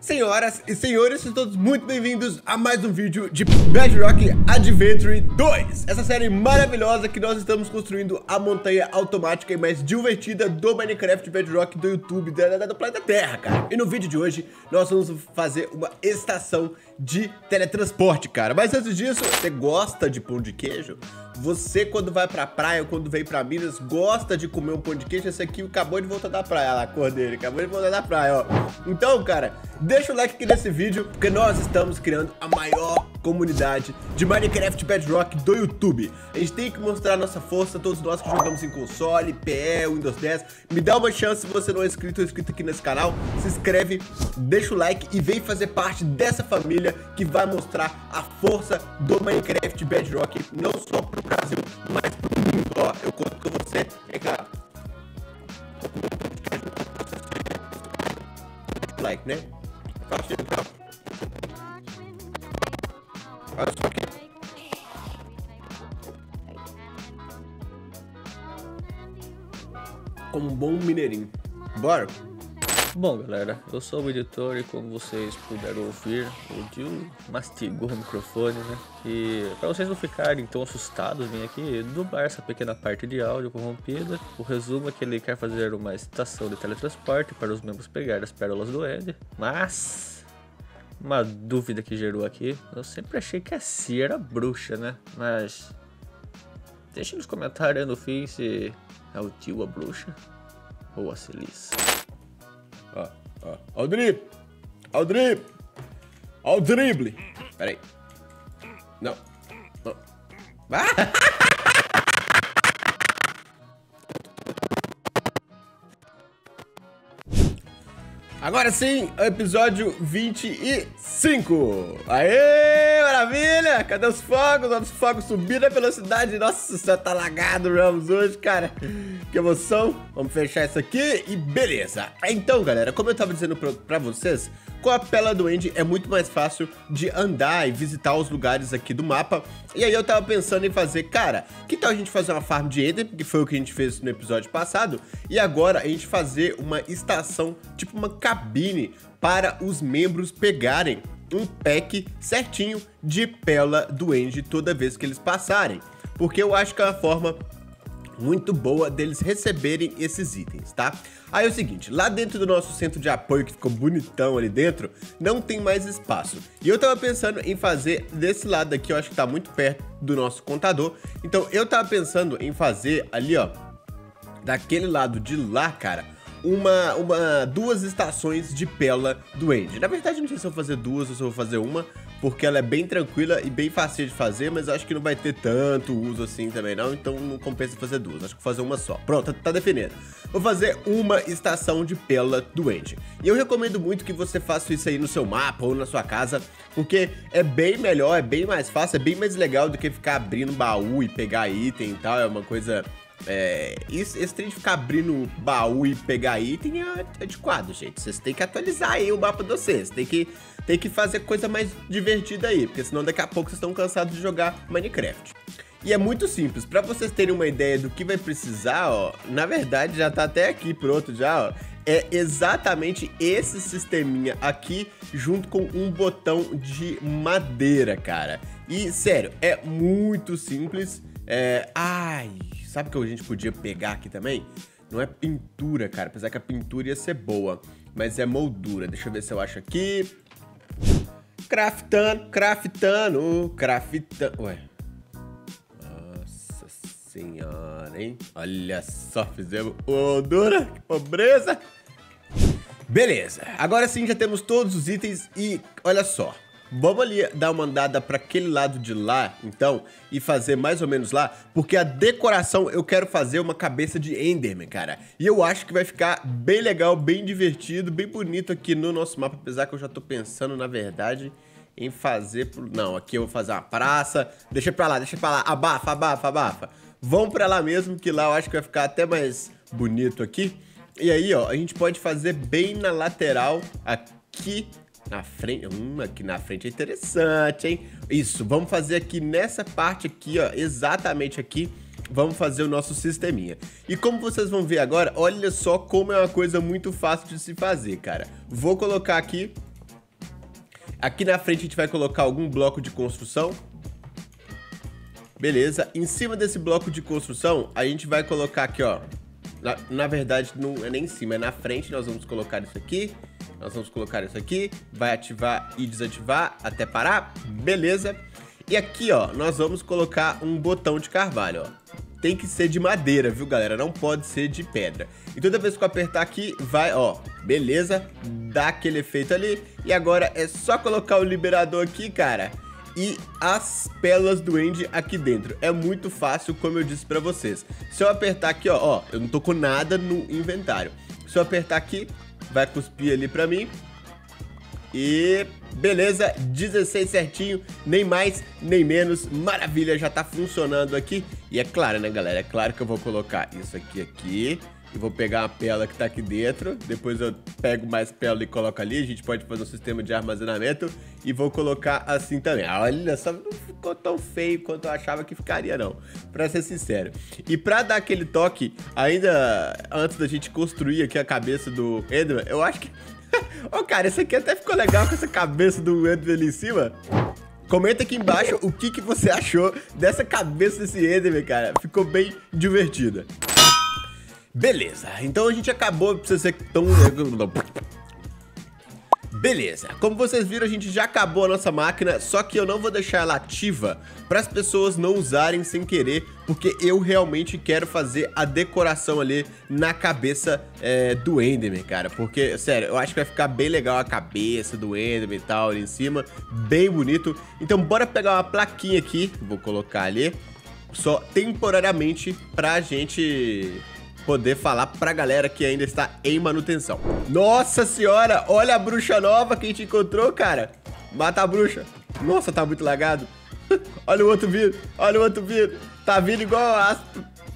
Senhoras e senhores, sejam todos muito bem-vindos a mais um vídeo de Bedrock Adventure 2. Essa série maravilhosa que nós estamos construindo a montanha automática e mais divertida do Minecraft Bedrock, do YouTube, do planeta Terra, cara. E no vídeo de hoje, nós vamos fazer uma estação de teletransporte, cara. Mas antes disso, você gosta de pão de queijo? Você, quando vai pra praia ou quando vem pra Minas, gosta de comer um pão de queijo? Esse aqui acabou de voltar da praia, olha lá, a cor dele, acabou de voltar da praia, ó. Então, cara, deixa o like aqui nesse vídeo, porque nós estamos criando a maior comunidade de Minecraft Bedrock do YouTube. A gente tem que mostrar a nossa força, todos nós que jogamos em console, PE, Windows 10. Me dá uma chance, se você não é inscrito ou inscrito aqui nesse canal, se inscreve, deixa o like e vem fazer parte dessa família que vai mostrar a força do Minecraft Bedrock, não só pro Brasil, mas pro mundo. Ó, eu conto com você, é claro. Like, né? Olha só aqui. Como um bom mineirinho. Bora! Bom, galera, eu sou o editor e como vocês puderam ouvir, o Dil mastigou o microfone, né? E para vocês não ficarem tão assustados, vim aqui dublar essa pequena parte de áudio corrompida. O resumo é que ele quer fazer uma estação de teletransporte para os membros pegar as pérolas do Ender, mas... uma dúvida que gerou aqui, eu sempre achei que a Cia era bruxa, né? Mas deixa nos comentários aí no fim se é o Dil a bruxa ou a Celisah. Ó, ó o drible! Ó o drible! Ó o drible! Peraí. Não. Não. Agora sim, episódio 25. Aê, maravilha! Cadê os fogos? Os fogos subindo a velocidade. Nossa, você tá lagado, Realms, hoje, cara. Que emoção. Vamos fechar isso aqui e beleza. Então, galera, como eu tava dizendo pra vocês, com a Pérola do End é muito mais fácil de andar e visitar os lugares aqui do mapa. E aí eu tava pensando em fazer, cara, que tal a gente fazer uma farm de Ender, que foi o que a gente fez no episódio passado, e agora a gente fazer uma estação, tipo uma cabine, para os membros pegarem um pack certinho de Pérola do End toda vez que eles passarem. Porque eu acho que é uma forma muito boa deles receberem esses itens, tá? Aí é o seguinte, lá dentro do nosso centro de apoio, que ficou bonitão ali dentro, não tem mais espaço. E eu tava pensando em fazer desse lado aqui, eu acho que tá muito perto do nosso contador. Então eu tava pensando em fazer ali, ó, daquele lado de lá, cara, duas estações de Pérola do End. Na verdade, não sei se eu vou fazer duas ou se eu vou fazer uma, porque ela é bem tranquila e bem fácil de fazer, mas acho que não vai ter tanto uso assim também não, então não compensa fazer duas, acho que vou fazer uma só. Pronto, tá definido. Vou fazer uma estação de Pérola do End. E eu recomendo muito que você faça isso aí no seu mapa ou na sua casa, porque é bem melhor, é bem mais fácil, é bem mais legal do que ficar abrindo baú e pegar item e tal, é uma coisa... esse trem de ficar abrindo baú e pegar item é adequado, gente. Vocês têm que atualizar aí o mapa de vocês. Tem que fazer coisa mais divertida aí, porque senão daqui a pouco vocês estão cansados de jogar Minecraft. E é muito simples. Pra vocês terem uma ideia do que vai precisar, ó, na verdade já tá até aqui pronto já, ó. É exatamente esse sisteminha aqui, junto com um botão de madeira, cara. E, sério, é muito simples. Sabe que a gente podia pegar aqui também? Não é pintura, cara, apesar que a pintura ia ser boa, mas é moldura. Deixa eu ver se eu acho aqui. Craftando. Ué. Nossa senhora, hein? Olha só, fizemos moldura, que pobreza. Beleza, agora sim já temos todos os itens e olha só. Vamos ali dar uma andada para aquele lado de lá, então, e fazer mais ou menos lá, porque a decoração eu quero fazer uma cabeça de Enderman, cara. E eu acho que vai ficar bem legal, bem divertido, bem bonito aqui no nosso mapa, apesar que eu já tô pensando, na verdade, em fazer... Não, aqui eu vou fazer uma praça, deixa pra lá, abafa. Vão pra lá mesmo, que lá eu acho que vai ficar até mais bonito aqui. E aí, ó, a gente pode fazer bem na lateral aqui... Na frente, aqui na frente é interessante, hein? Isso, vamos fazer aqui nessa parte aqui, ó, exatamente aqui, vamos fazer o nosso sisteminha. E como vocês vão ver agora, olha só como é uma coisa muito fácil de se fazer, cara. Vou colocar aqui Aqui na frente a gente vai colocar algum bloco de construção. Beleza, em cima desse bloco de construção, a gente vai colocar aqui, ó. Na verdade, não é nem em cima, é na frente. Nós vamos colocar isso aqui. Nós vamos colocar isso aqui. Vai ativar e desativar até parar. Beleza. E aqui, ó, nós vamos colocar um botão de carvalho, ó. Tem que ser de madeira, viu, galera? Não pode ser de pedra. E toda vez que eu apertar aqui, vai, ó. Beleza. Dá aquele efeito ali. E agora é só colocar o liberador aqui, cara. E as pérolas do End aqui dentro. É muito fácil, como eu disse pra vocês. Se eu apertar aqui, ó, eu não tô com nada no inventário. Se eu apertar aqui, vai cuspir ali pra mim. E beleza, 16 certinho, nem mais, nem menos. Maravilha, já tá funcionando aqui. E é claro, né, galera, é claro que eu vou colocar isso aqui, eu vou pegar uma pérola que tá aqui dentro. Depois eu pego mais pérola e coloco ali. A gente pode fazer um sistema de armazenamento. E vou colocar assim também. Olha só, não ficou tão feio quanto eu achava que ficaria, não. Pra ser sincero. E pra dar aquele toque, ainda antes da gente construir aqui a cabeça do Enderman, eu acho que... Ô, cara, isso aqui até ficou legal com essa cabeça do Enderman ali em cima. Comenta aqui embaixo o que você achou dessa cabeça desse Enderman, cara. Ficou bem divertida. Beleza, então a gente acabou, não precisa ser tão... Beleza, como vocês viram, a gente já acabou a nossa máquina, só que eu não vou deixar ela ativa para as pessoas não usarem sem querer, porque eu realmente quero fazer a decoração ali na cabeça do Enderman, cara. Porque, sério, eu acho que vai ficar bem legal a cabeça do Enderman e tal ali em cima, bem bonito. Então bora pegar uma plaquinha aqui, vou colocar ali, só temporariamente pra gente... poder falar pra galera que ainda está em manutenção. Nossa senhora, olha a bruxa nova que a gente encontrou, cara. Mata a bruxa. Nossa, tá muito lagado. Olha o outro vindo, olha o outro vindo. Tá vindo igual as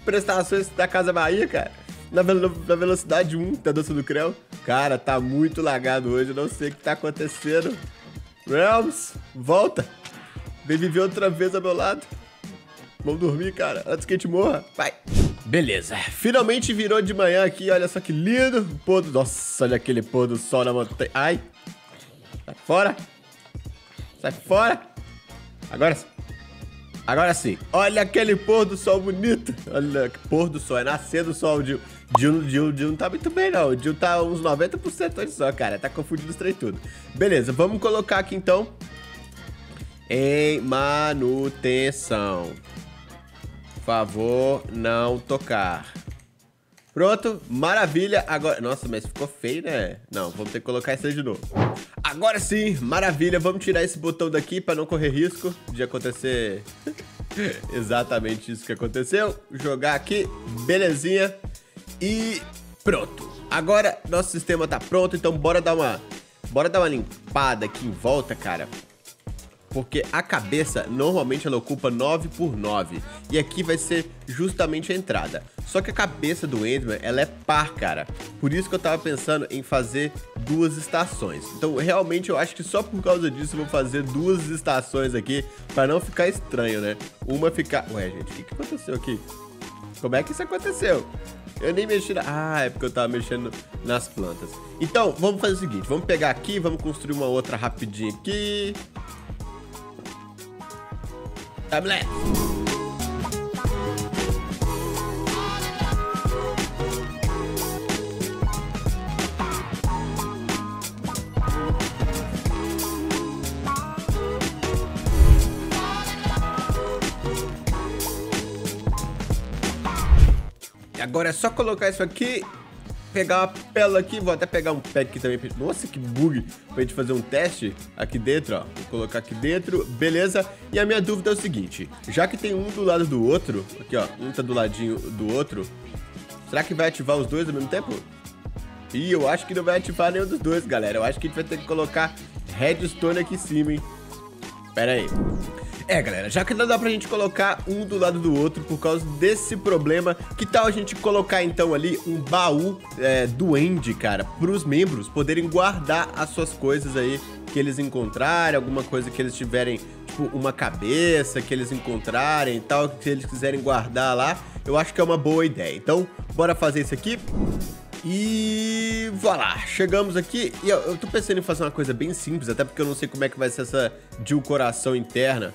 prestações da Casa Bahia, cara. Na velocidade 1 da Dança do Creu. Cara, tá muito lagado hoje, eu não sei o que tá acontecendo. Realms, volta. Vem viver outra vez ao meu lado. Vamos dormir, cara, antes que a gente morra. Vai. Beleza, finalmente virou de manhã aqui, olha só que lindo. Pôr do... Nossa, olha aquele pôr do sol na montanha. Ai, sai fora. Sai fora. Agora sim. Olha aquele pôr do sol bonito. Olha que pôr do sol, é nascer do sol. O Dil não tá muito bem não. O Dil tá uns 90% hoje só, cara. Tá confundindo os três tudo. Beleza, vamos colocar aqui então em manutenção. Favor, não tocar. Pronto, maravilha. Agora, nossa, mas ficou feio, né? Não, vamos ter que colocar isso aí de novo. Agora sim, maravilha. Vamos tirar esse botão daqui para não correr risco de acontecer exatamente isso que aconteceu. Jogar aqui, belezinha. E pronto. Agora nosso sistema tá pronto, então bora dar uma limpada aqui em volta, cara. Porque a cabeça, normalmente, ela ocupa 9 por 9. E aqui vai ser justamente a entrada. Só que a cabeça do Enderman, ela é par, cara. Por isso que eu tava pensando em fazer 2 estações. Então, realmente, eu acho que só por causa disso eu vou fazer 2 estações aqui. Pra não ficar estranho, né? Uma ficar... Ué, gente, o que aconteceu aqui? Como é que isso aconteceu? Eu nem mexi na... Ah, é porque eu tava mexendo nas plantas. Então, vamos fazer o seguinte. Vamos pegar aqui, vamos construir uma outra rapidinho aqui... E agora é só colocar isso aqui, pegar uma pérola aqui, vou até pegar um pack aqui também. Nossa, que bug, pra gente fazer um teste aqui dentro, ó. Vou colocar aqui dentro, beleza. E a minha dúvida é o seguinte, já que tem um do lado do outro, aqui ó, um tá do ladinho do outro, será que vai ativar os dois ao mesmo tempo? Ih, eu acho que não vai ativar nenhum dos dois, galera. Eu acho que a gente vai ter que colocar redstone aqui em cima, hein. Pera aí. É, galera, já que não dá pra gente colocar um do lado do outro por causa desse problema, que tal a gente colocar, então, ali um baú do End, cara, pros membros poderem guardar as suas coisas aí que eles encontrarem, alguma coisa que eles tiverem, tipo, uma cabeça que eles encontrarem e tal, que eles quiserem guardar lá, eu acho que é uma boa ideia. Então, bora fazer isso aqui. E voilà, chegamos aqui. E eu tô pensando em fazer uma coisa bem simples, até porque eu não sei como é que vai ser essa de o coração interna.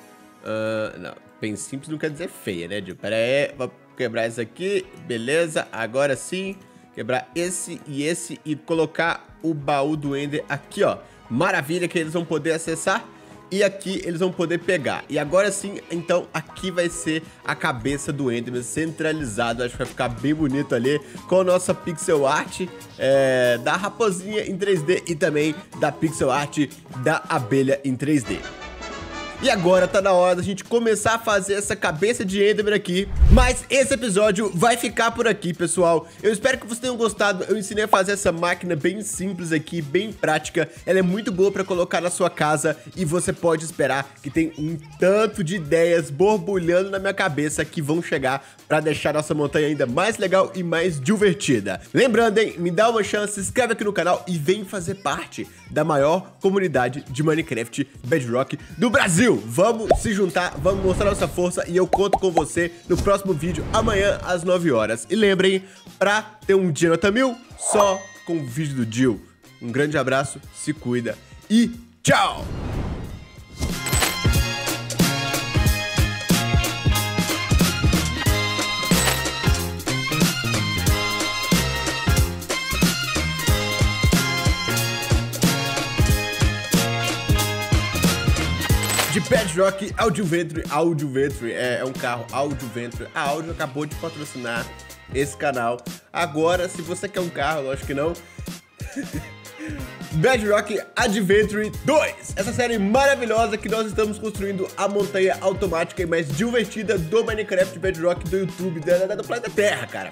Não, bem simples não quer dizer feia, né, Gil? Pera aí, vou quebrar isso aqui, beleza, agora sim. Quebrar esse e colocar o baú do Ender aqui, ó. Maravilha, que eles vão poder acessar. E aqui eles vão poder pegar. E agora sim, então, aqui vai ser a cabeça do Enderman centralizado. Acho que vai ficar bem bonito ali com a nossa pixel art da raposinha em 3D e também da pixel art da abelha em 3D. E agora tá na hora da gente começar a fazer essa cabeça de Enderman aqui. Mas esse episódio vai ficar por aqui, pessoal. Eu espero que vocês tenham gostado. Eu ensinei a fazer essa máquina bem simples aqui, bem prática. Ela é muito boa pra colocar na sua casa. E você pode esperar que tem um tanto de ideias borbulhando na minha cabeça que vão chegar pra deixar nossa montanha ainda mais legal e mais divertida. Lembrando, hein, me dá uma chance, se inscreve aqui no canal e vem fazer parte da maior comunidade de Minecraft Bedrock do Brasil. Vamos se juntar, vamos mostrar nossa força e eu conto com você no próximo vídeo amanhã às 9 horas. E lembrem, pra ter um dia nota 1000, só com o vídeo do Dil. Um grande abraço, se cuida e tchau! Bedrock Adeewventure, Adeewventure é um carro, Adeewventure. A Audi acabou de patrocinar esse canal. Agora, se você quer um carro, lógico que não. Bedrock Adventure 2, essa série maravilhosa que nós estamos construindo a montanha automática e mais divertida do Minecraft Bedrock do YouTube, do planeta Terra, cara.